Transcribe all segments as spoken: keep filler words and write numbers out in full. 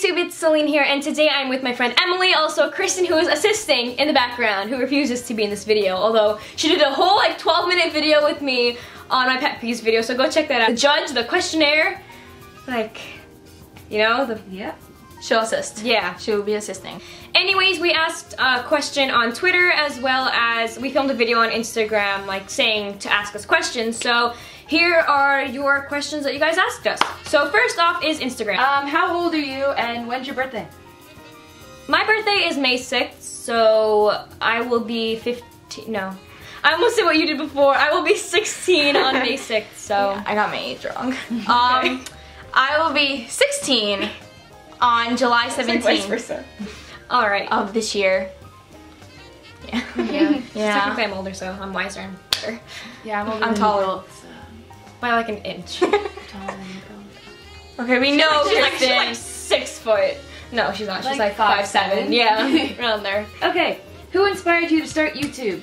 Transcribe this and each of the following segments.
YouTube, it's Celine here, and today I'm with my friend Emily, also Kristen, who is assisting in the background, who refuses to be in this video, although she did a whole like twelve minute video with me on my pet peeves video, so go check that out. The judge, the questionnaire, like, you know, the... Yeah. She'll assist. Yeah, she'll be assisting. Anyways, we asked a question on Twitter as well as we filmed a video on Instagram, like saying to ask us questions. So here are your questions that you guys asked us. So first off is Instagram. Um, how old are you and when's your birthday? My birthday is May sixth, so I will be fifteen, no. I almost said what you did before. I will be sixteen on May sixth, so. Yeah, I got my age wrong. um, I will be sixteen. On July seventeenth, all right, of this year. Yeah, yeah. yeah. Technically, I'm older, so I'm wiser and better. Yeah, I'm older. I'm taller so. by like an inch. Taller than you. Okay, we know she's like, she's like six foot. No, she's not. She's like, like five, five seven. seven. Yeah, around there. Okay, who inspired you to start YouTube?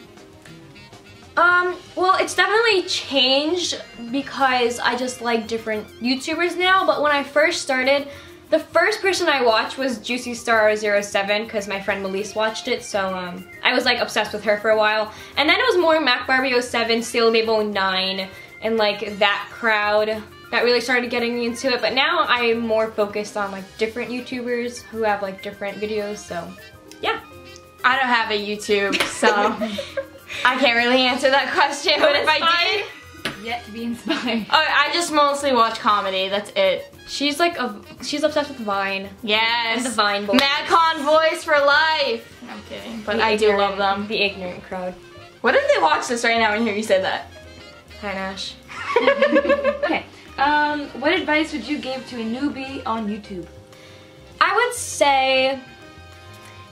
Um, well, it's definitely changed because I just like different YouTubers now. But when I first started. The first person I watched was Juicy Star oh seven because my friend Melissa watched it, so um, I was like obsessed with her for a while. And then it was more MacBarbie oh seven, Steel Mabel nine, and like that crowd that really started getting me into it. But now I'm more focused on like different YouTubers who have like different videos, so yeah. I don't have a YouTube, so I can't really answer that question, but, but if I fine. did... Yet to be inspired. Oh, I just mostly watch comedy. That's it. She's like a she's obsessed with Vine. Yes, and the Vine boys. MadCon voice for life. No, I'm kidding, but the I ignorant, do love them. The ignorant crowd. What if they watch this right now and hear you say that? Hi, Nash. Okay. Um, what advice would you give to a newbie on YouTube? I would say.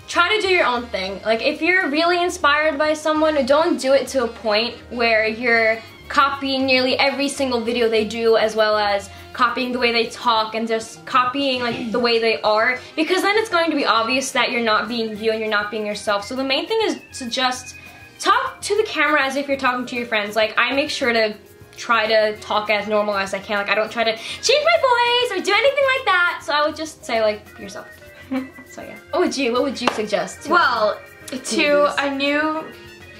Try to do your own thing. Like, if you're really inspired by someone, don't do it to a point where you're copying nearly every single video they do, as well as copying the way they talk and just copying like the way they are, because then it's going to be obvious that you're not being you and you're not being yourself. So the main thing is to just talk to the camera as if you're talking to your friends. Like, I make sure to try to talk as normal as I can. Like, I don't try to change my voice or do anything like that. So I would just say, like, yourself. So yeah. What would you, what would you suggest? Well, to a new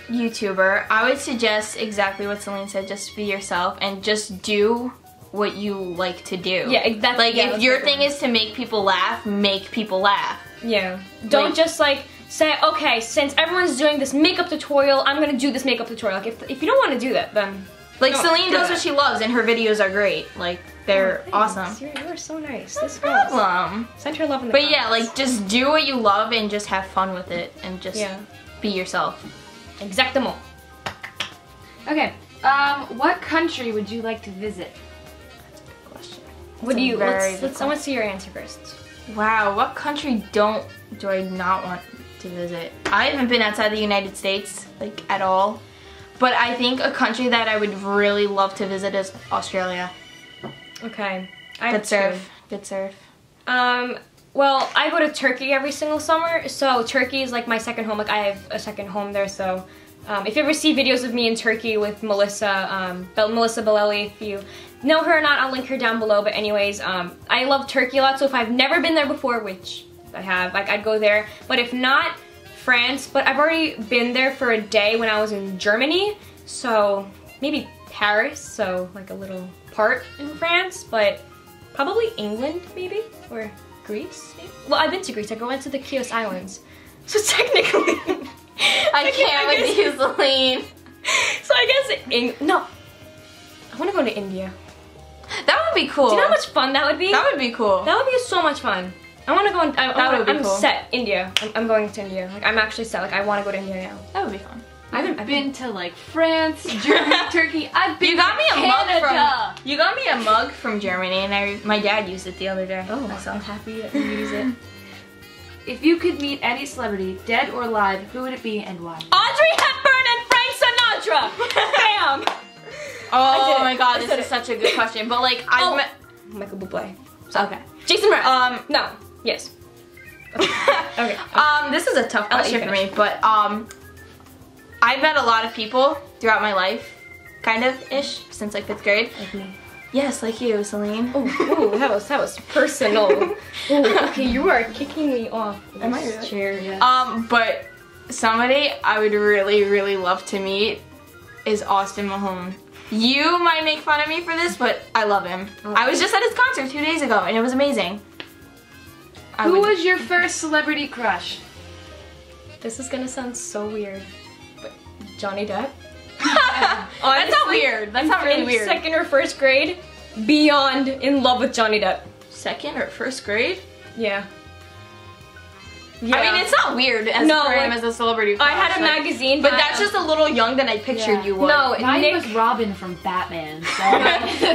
YouTuber, I would suggest exactly what Celine said, just be yourself and just do what you like to do. Yeah, exactly. Like, yeah, if your thing is to make people laugh, make people laugh. Yeah. Don't like, just like say, okay, since everyone's doing this makeup tutorial, I'm gonna do this makeup tutorial. Like, if, if you don't want to do that, then... Like, no, Celine does what she loves and her videos are great. Like, they're oh, awesome. You're, you're so nice. No this problem. Goes. Send her love in the But comments. Yeah, like, just do what you love and just have fun with it and just yeah. be yourself. Exactamo. Okay. Um, what country would you like to visit? That's a good question. That's what do you? Let's, let's someone see your answer first. Wow. What country don't do I not want to visit? I haven't been outside the United States like at all, but I think a country that I would really love to visit is Australia. Okay. I good surf. Two. Good surf. Um. Well, I go to Turkey every single summer, so Turkey is like my second home. Like, I have a second home there, so um, if you ever see videos of me in Turkey with Melissa, um, Be Melissa Bellelli, if you know her or not, I'll link her down below. But anyways, um, I love Turkey a lot, so if I've never been there before, which I have, like, I'd go there. But if not, France. But I've already been there for a day when I was in Germany, so maybe Paris, so like a little part in France, but probably England, maybe, or... Greece? Maybe? Well, I've been to Greece. I went to the Chios Islands. So technically... I can't with you, Celine. So I guess... In no. I want to go to India. That would be cool. Do you know how much fun that would be? That would be cool. That would be so much fun. I want to go... In I, that I, would be I'm cool. set. India. I'm, I'm going to India. Like, I'm actually set. Like, I want to go to India now. That would be fun. I haven't I've been, been to like France, Germany, Turkey. I've been you got to me a Canada. Mug from you got me a mug from Germany, and I my dad used it the other day. Oh, so I'm happy that you use it. If you could meet any celebrity, dead or alive, who would it be and why? Audrey Hepburn and Frank Sinatra. Bam! Oh my God, this is such a good question. But like I oh. met Michael Bublé. So, okay. Jason Mraz. Um, no. Yes. Okay. okay. Um, this is a tough question for me, but um. I've met a lot of people throughout my life, kind of ish, since like fifth grade. Like me. Yes, like you, Celine. Oh, ooh, that was that was personal. Ooh, okay, you are kicking me off this chair. Yes. Um, but somebody I would really, really love to meet is Austin Mahone. You might make fun of me for this, but I love him. Okay. I was just at his concert two days ago, and it was amazing. I Who would... was your first celebrity crush? This is gonna sound so weird, but Johnny Depp. Yeah. Honestly, that's not weird. That's not really weird. Second or first grade, beyond in love with Johnny Depp. Second or first grade? Yeah. Yeah. I mean, it's not weird as no, for him like, as a celebrity. Crush, I had a like, magazine, but that's just a little young than I pictured yeah. you would. No, mine Nick was Robin from Batman. So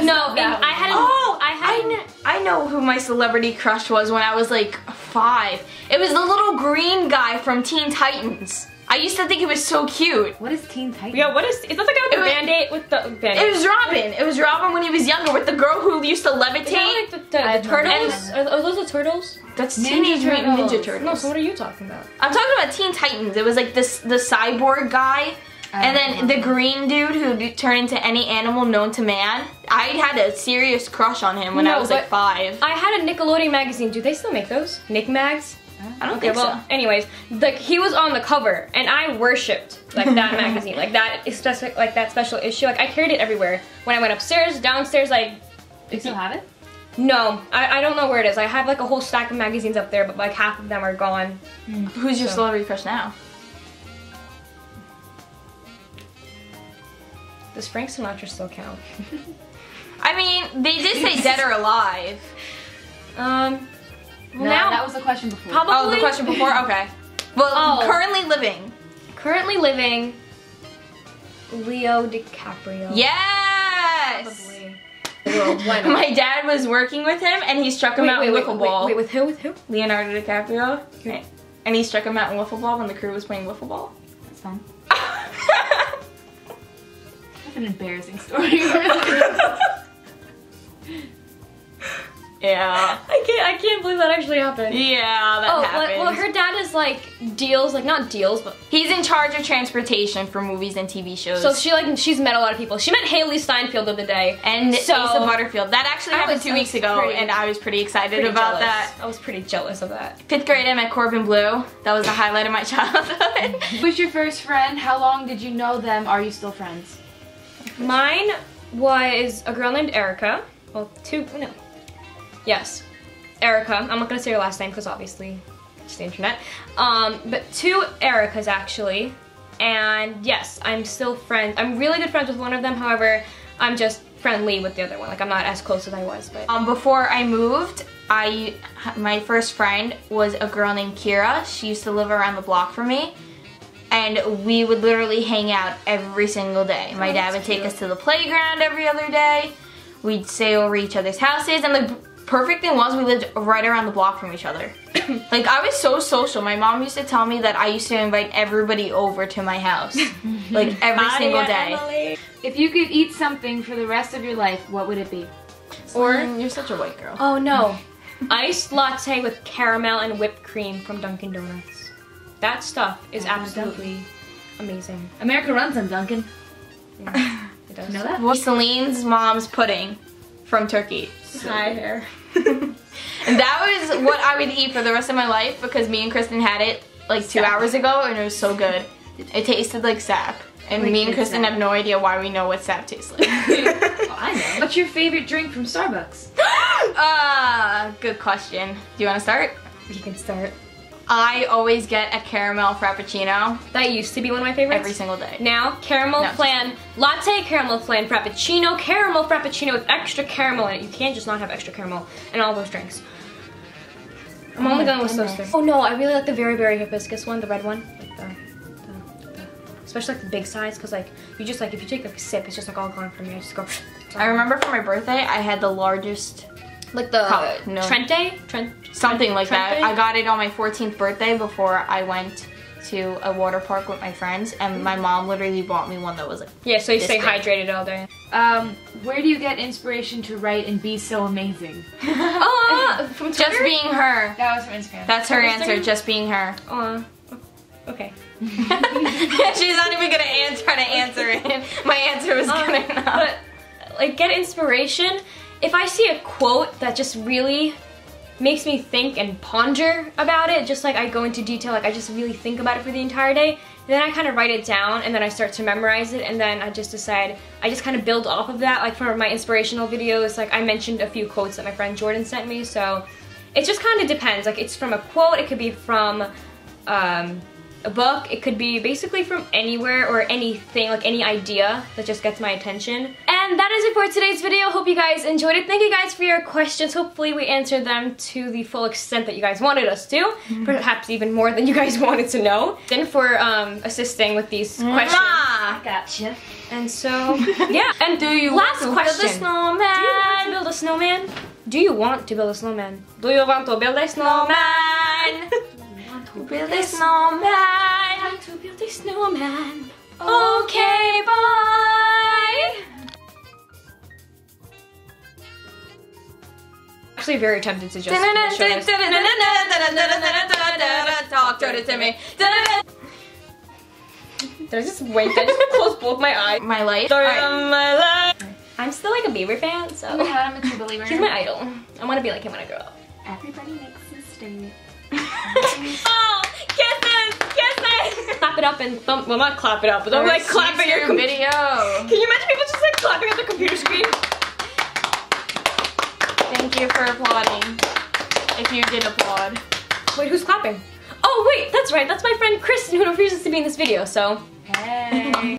no, Batman. I had. A, oh, I had. I, kn I know who my celebrity crush was when I was like five. It was the little green guy from Teen Titans. I used to think he was so cute. What is Teen Titans? Yeah, what is, is that the guy with the Band-Aid? With the Band-Aid. It was Robin. It was Robin when he was younger with the girl who used to levitate. Is that like the, the, the turtles? Are, are those the turtles? That's Teenage Mutant Ninja Turtles. No, so what are you talking about? I'm talking about Teen Titans. It was like this the cyborg guy and then know. the green dude who turned into any animal known to man. I had a serious crush on him when no, I was like five. I had a Nickelodeon magazine. Do they still make those? Nick Mags? I don't okay, think well, so. Anyways, like he was on the cover, and I worshipped like that magazine, like that specific, like that special issue. Like I carried it everywhere. When I went upstairs, downstairs, like. Do you still have it? No, I, I don't know where it is. I have like a whole stack of magazines up there, but like half of them are gone. Mm. Who's your so. celebrity crush now? Does Frank Sinatra still count? I mean, they did say dead or alive. Um. Well, no, now, that was the question before. Probably. Oh, the question before? Okay. Well, oh. currently living. Currently living, Leo DiCaprio. Yes! Probably. My dad was working with him, and he struck him wait, out wait, in wait, Wiffle wait, Ball. Wait, wait, with who? With who? Leonardo DiCaprio. Okay. And he struck him out in Wiffle Ball when the crew was playing Wiffle Ball. That's fun. That's an embarrassing story. Yeah. I can't, I can't believe that actually happened. Yeah, that oh, happened. Well, her dad is like, deals, like not deals, but... He's in charge of transportation for movies and T V shows. So she like, she's met a lot of people. She met Haley Steinfeld the other day. And so, Asa Butterfield. That actually happened was, two weeks ago, pretty, and I was pretty excited pretty about jealous. that. I was pretty jealous of that. Fifth grade, I met Corbin Blue. That was the highlight of my childhood. Who's your first friend? How long did you know them? Are you still friends? Mine was a girl named Erica. Well, two, no. Yes, Erica. I'm not gonna say her last name because obviously it's the internet. Um, but two Ericas actually, and yes, I'm still friends. I'm really good friends with one of them. However, I'm just friendly with the other one. Like I'm not as close as I was. But um, before I moved, I my first friend was a girl named Kira. She used to live around the block from me, and we would literally hang out every single day. My oh, dad would cute. take us to the playground every other day. We'd stay over each other's houses, and the perfect thing was we lived right around the block from each other. Like I was so social. My mom used to tell me that I used to invite everybody over to my house. Like every Bye single day. Emily. If you could eat something for the rest of your life, what would it be? Or um, you're such a white girl. Oh no. Iced latte with caramel and whipped cream from Dunkin' Donuts. That stuff is oh, absolutely amazing. America runs on Dunkin'. Yeah, it does. You know that? Well, Celine's mom's pudding from Turkey. So. Hi there. And that was what I would eat for the rest of my life because me and Kristen had it like two sap. hours ago and it was so good. It tasted like sap. And like me and Kristen sap. have no idea why we know what sap tastes like. Well, I know. What's your favorite drink from Starbucks? Uh, good question. Do you want to start? You can start. I always get a caramel frappuccino. That used to be one of my favorites. Every single day. Now, caramel no. flan, latte, caramel flan, frappuccino, caramel frappuccino with extra caramel in it. You can't just not have extra caramel in all those drinks. I'm oh only going goodness. with those things. Oh no, I really like the very, very hibiscus one, the red one. Like the, the, the, especially like the big size, because like, you just like, if you take like a sip, it's just like all gone from me. I just go. I remember for my birthday, I had the largest Like the uh, no. Trente? Trent Something like Trente? that. I got it on my fourteenth birthday before I went to a water park with my friends, and my mom literally bought me one that was like Yeah, so you stay big. hydrated all day. Um, where do you get inspiration to write and be so amazing? Oh, from Twitter? Just being her. That was from Instagram. That's her Instagram? answer, just being her. Oh, okay. She's not even gonna answer, try to answer it. My answer was um, good enough. But like get inspiration. If I see a quote that just really makes me think and ponder about it, just like I go into detail, like I just really think about it for the entire day, and then I kind of write it down and then I start to memorize it, and then I just decide, I just kind of build off of that. Like for my inspirational videos, like I mentioned a few quotes that my friend Jordan sent me, so it just kind of depends. Like it's from a quote, it could be from um, a book, it could be basically from anywhere or anything, like any idea that just gets my attention. And that is it for today's video. Hope you guys enjoyed it. Thank you guys for your questions. Hopefully we answered them to the full extent that you guys wanted us to. Perhaps even more than you guys wanted to know. And for um, assisting with these questions. I gotcha. And so, yeah. And do you last want to question. Build a snowman? Do you want to build a snowman? Do you want to build a snowman? Do you want to build a snowman? Do you want to build a snowman? I want to build a snowman. Okay, bye! Actually very tempted to just show this. Talk to me. Did I just wait? Did I just close both my eyes? My life. My life. I'm still like a Bieber fan, so. Yeah, I'm a true believer. He's my idol. I want to be like him when I grow up. Everybody makes a mistake. Oh, kisses, kisses! Clap it up and thump. Well, not clap it up, but don't like clap at your video. Can you imagine people just like clapping at the computer screen? Thank you for applauding, if you did applaud. Wait, who's clapping? Oh wait, that's right, that's my friend Kristen who refuses to be in this video, so. Hey.